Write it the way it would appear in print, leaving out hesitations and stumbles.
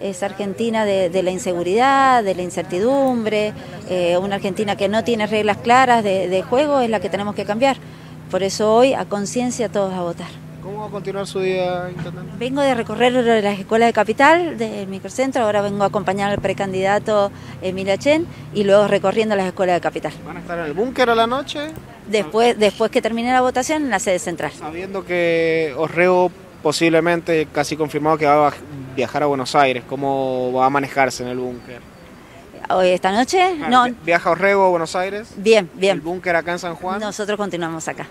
esa Argentina de la inseguridad, de la incertidumbre, una Argentina que no tiene reglas claras de juego, es la que tenemos que cambiar. Por eso hoy, a conciencia, todos a votar. ¿Cómo va a continuar su día, intendente? Vengo de recorrer las escuelas de Capital, del microcentro, ahora vengo a acompañar al precandidato Emilia Chen y luego recorriendo las escuelas de Capital. ¿Van a estar en el búnker a la noche? Después que termine la votación, en la sede central. Sabiendo que Orrego posiblemente, casi confirmado, que va a viajar a Buenos Aires, ¿cómo va a manejarse en el búnker? ¿Esta noche? Claro, no. ¿Viaja Orrego a Buenos Aires? Bien, bien. ¿El búnker acá en San Juan? Nosotros continuamos acá.